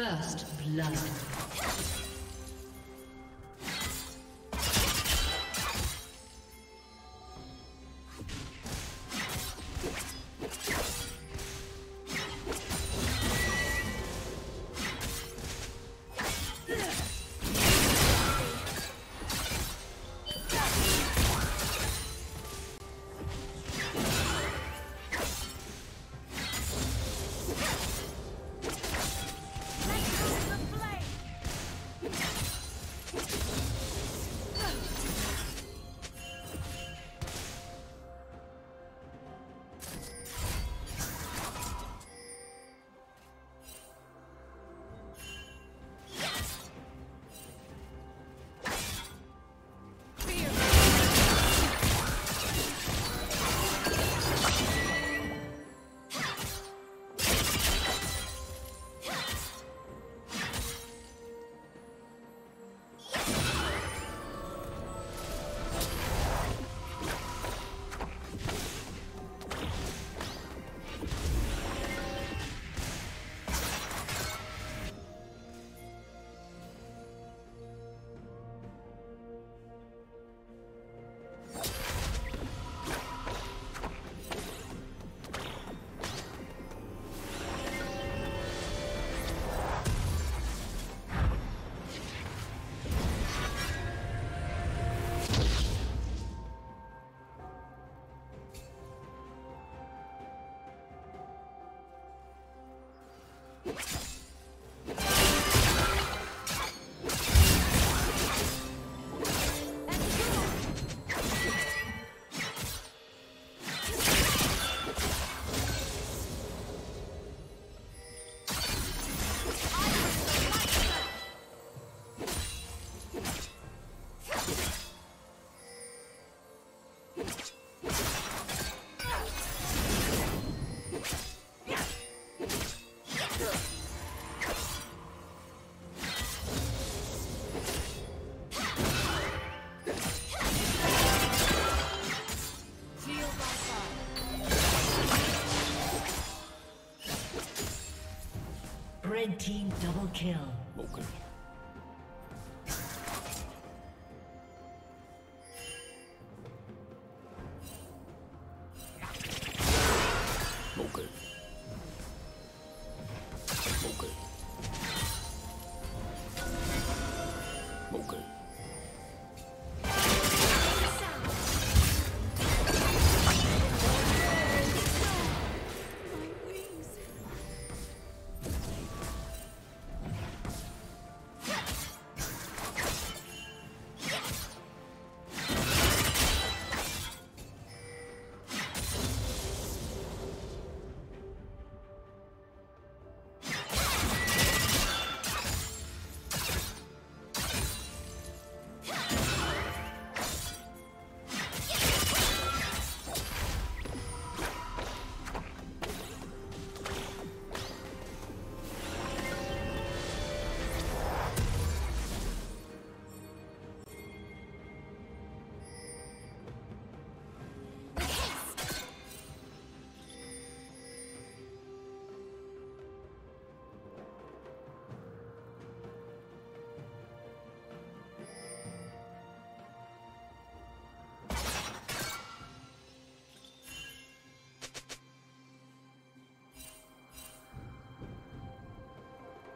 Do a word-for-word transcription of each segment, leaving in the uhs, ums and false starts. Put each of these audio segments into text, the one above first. First blood. Red team double kill. Okay.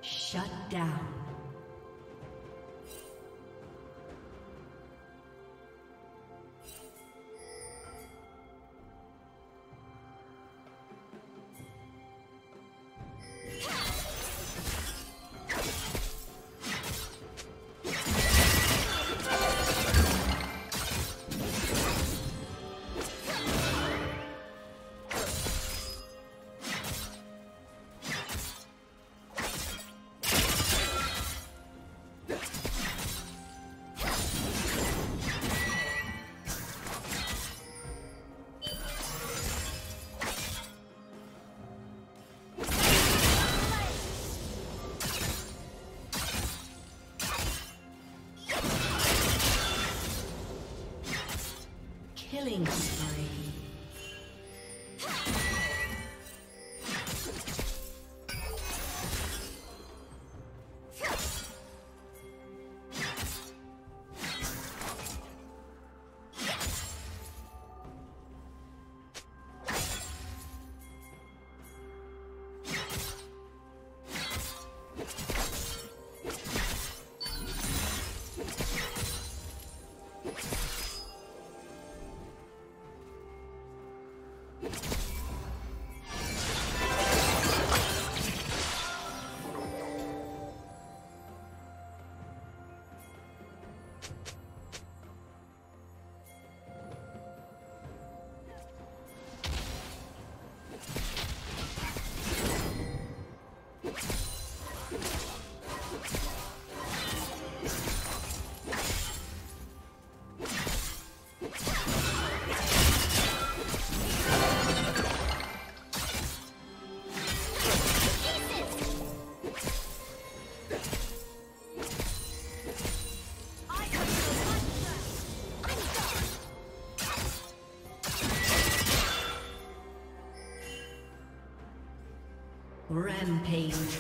Shut down. Killing spree. Rampage.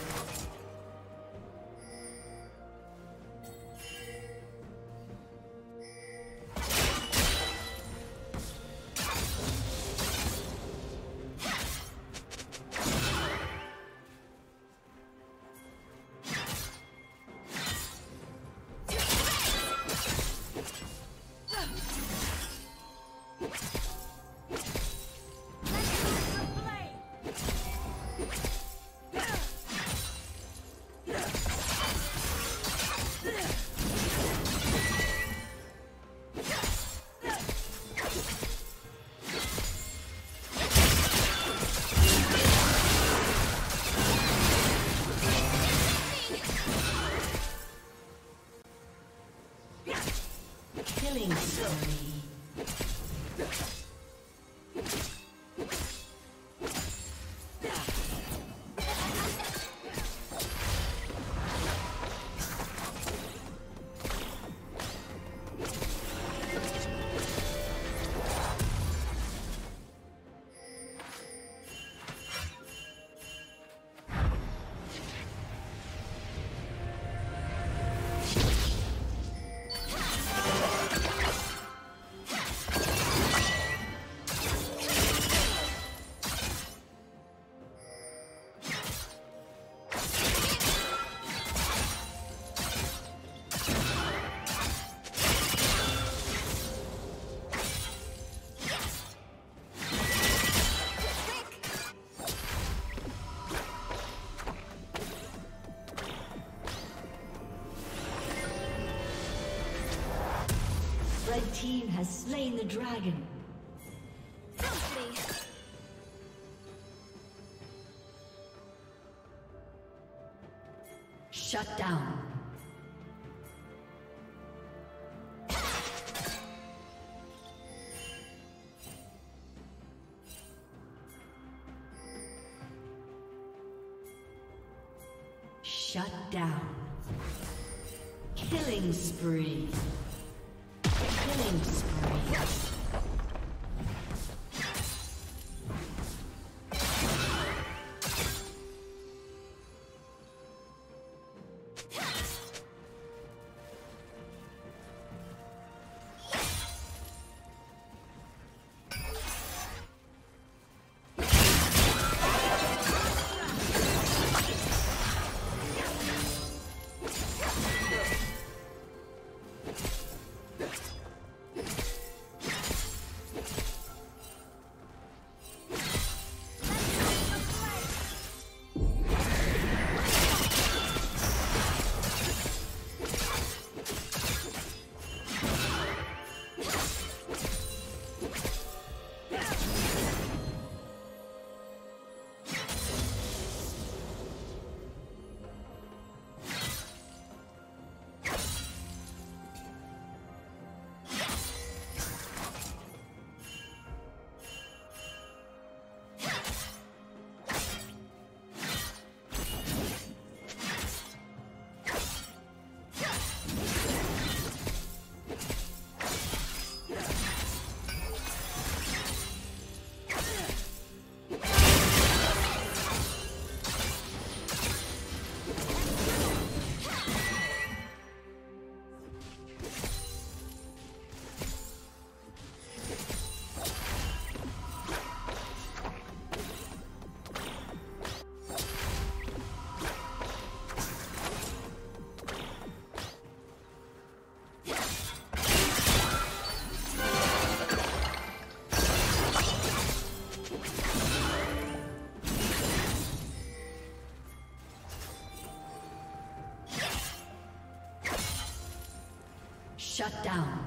The team has slain the dragon. Shut down. Shut down. Killing spree. Killing spree. Shut down.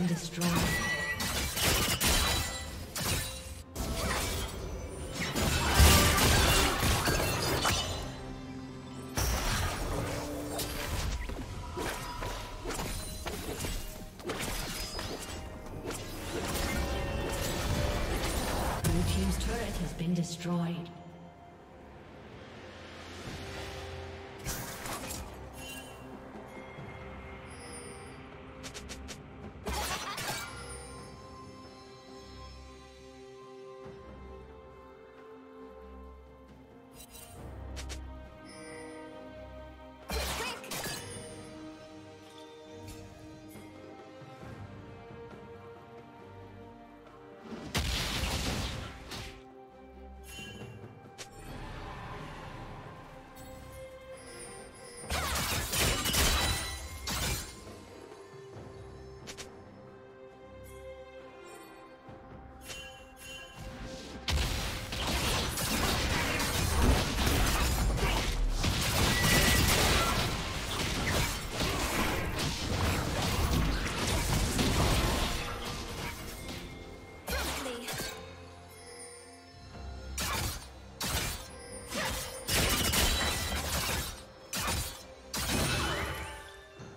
Destroyed. Blue team's turret has been destroyed.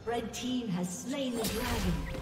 Red team has slain the dragon.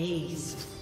Ace.